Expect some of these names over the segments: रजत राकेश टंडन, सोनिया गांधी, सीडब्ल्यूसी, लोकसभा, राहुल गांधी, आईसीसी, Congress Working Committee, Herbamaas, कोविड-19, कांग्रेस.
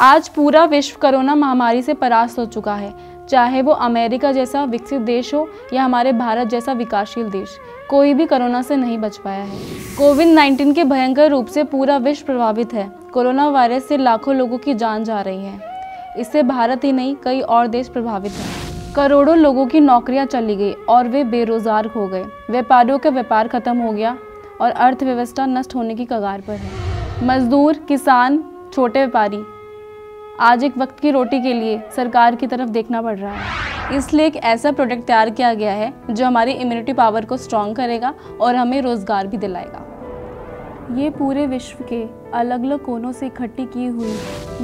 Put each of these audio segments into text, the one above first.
आज पूरा विश्व कोरोना महामारी से परास्त हो चुका है, चाहे वो अमेरिका जैसा विकसित देश हो या हमारे भारत जैसा विकासशील देश, कोई भी कोरोना से नहीं बच पाया है। कोविड-19 के भयंकर रूप से पूरा विश्व प्रभावित है। कोरोना वायरस से लाखों लोगों की जान जा रही है। इससे भारत ही नहीं, कई और देश प्रभावित हैं। करोड़ों लोगों की नौकरियां चली गई और वे बेरोजगार हो गए। व्यापारियों का व्यापार खत्म हो गया और अर्थव्यवस्था नष्ट होने की कगार पर है। मजदूर, किसान, छोटे व्यापारी आज एक वक्त की रोटी के लिए सरकार की तरफ देखना पड़ रहा है। इसलिए एक ऐसा प्रोडक्ट तैयार किया गया है जो हमारी इम्यूनिटी पावर को स्ट्रॉन्ग करेगा और हमें रोजगार भी दिलाएगा। ये पूरे विश्व के अलग अलग कोनों से इकट्ठी की हुई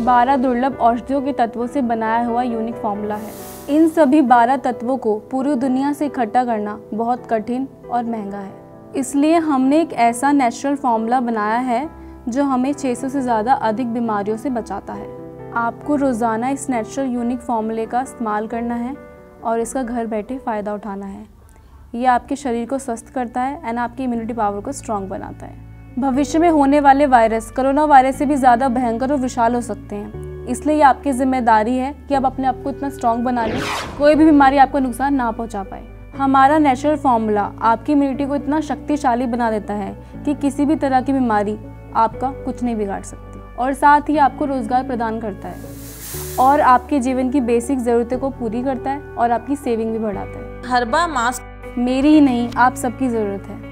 12 दुर्लभ औषधियों के तत्वों से बनाया हुआ यूनिक फॉर्मूला है। इन सभी 12 तत्वों को पूरी दुनिया से इकट्ठा करना बहुत कठिन और महंगा है, इसलिए हमने एक ऐसा नेचुरल फॉर्मूला बनाया है जो हमें 600 से ज़्यादा अधिक बीमारियों से बचाता है। आपको रोज़ाना इस नेचुरल यूनिक फॉर्मूले का इस्तेमाल करना है और इसका घर बैठे फ़ायदा उठाना है। ये आपके शरीर को स्वस्थ करता है एंड आपकी इम्यूनिटी पावर को स्ट्रॉन्ग बनाता है। भविष्य में होने वाले वायरस कोरोना वायरस से भी ज़्यादा भयंकर और विशाल हो सकते हैं, इसलिए ये आपकी जिम्मेदारी है कि आप अपने आप को इतना स्ट्रॉन्ग बना लें कोई भी बीमारी आपको नुकसान ना पहुंचा पाए। हमारा नेचुरल फॉर्मूला आपकी इम्यूनिटी को इतना शक्तिशाली बना देता है कि किसी भी तरह की बीमारी आपका कुछ नहीं बिगाड़ सकती, और साथ ही आपको रोज़गार प्रदान करता है और आपके जीवन की बेसिक ज़रूरतें को पूरी करता है और आपकी सेविंग भी बढ़ाता है। हर्बामास मेरी ही नहीं, आप सबकी ज़रूरत है।